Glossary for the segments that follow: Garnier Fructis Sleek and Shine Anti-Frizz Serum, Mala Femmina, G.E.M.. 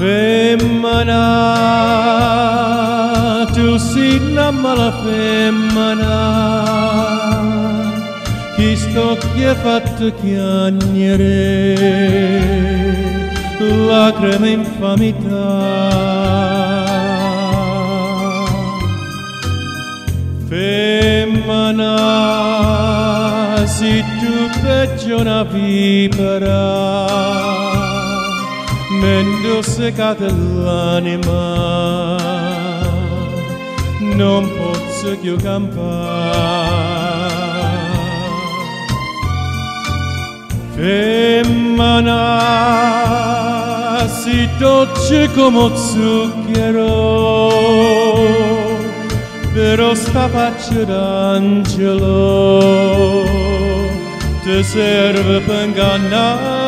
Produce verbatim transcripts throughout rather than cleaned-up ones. femmina, tu sei la mala femmina, chi sto che ha fatto piangere lacrime infamità. Femmina, se tu peggio una vipera, mendo secata l'anima, non posso più campare. Femmina, si dolce come zucchero, però sta faccia d'angelo ti serve per ingannare.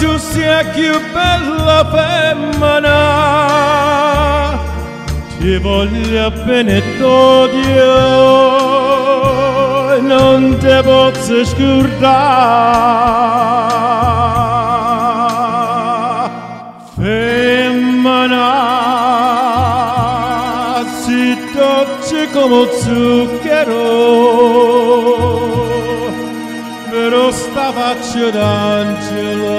Tu sei più bella femmina, ti voglio bene t'odio, non te posso scordare. Femmina, sei dolce come zucchero, però sta faccia d'angelo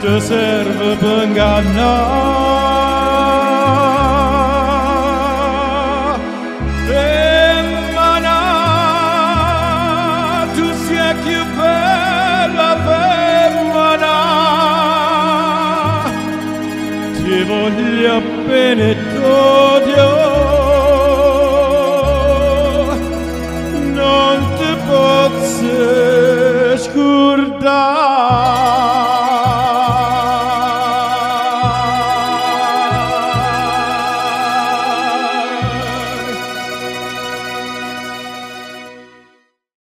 ti serve per ingannare. Femmina, tu sei più bella femmina, ti voglio bene t'odio, non ti posso